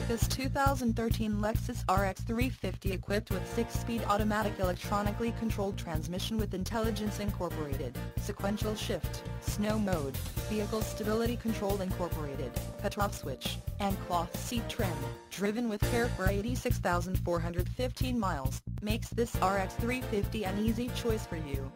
like this 2013 Lexus RX 350 equipped with 6-speed automatic electronically controlled transmission with intelligence incorporated, sequential shift, snow mode, vehicle stability control incorporated, cutoff switch, and cloth seat trim, driven with care for 86,415 miles, makes this RX 350 an easy choice for you.